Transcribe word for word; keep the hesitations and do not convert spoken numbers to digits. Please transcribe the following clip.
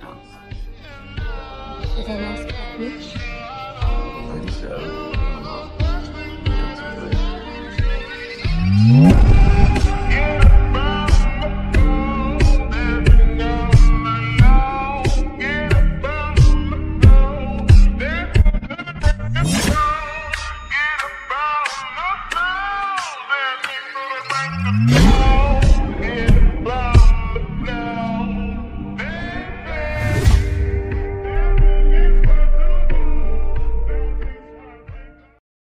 it off. Is that last catch? I think so.